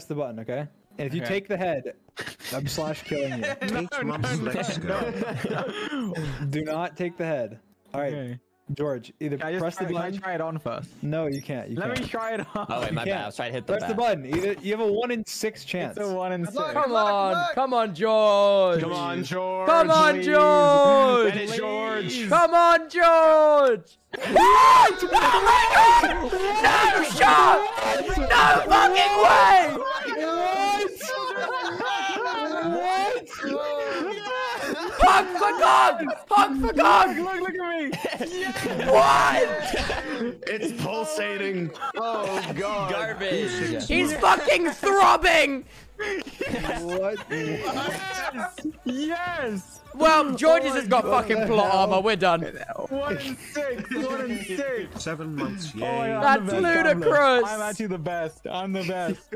press the button, okay? And if you take the head, I'm slash killing you. No. Do not take the head. All right. Okay. George, either press the button. Can I try it on first? No, you can't. Let me try it on. Oh, wait, my bad. I was trying to hit the button. Press the button. Either, you have a 1 in 6 chance. It's a 1 in 6. Come on, George. Come on, George. Come on, George. Please. George. Come on, George. What? Oh my God! No shot! No fucking way! What? Fuck for God! Fuck for God! Look at me! What? It's pulsating. Oh God! Garbage. He's fucking throbbing. What? Yes. Well, George's has got fucking plot armor. We're done. 1 in 6. 1 in 6. 7 months. Yay. That's ludicrous. I'm actually the best. I'm the best.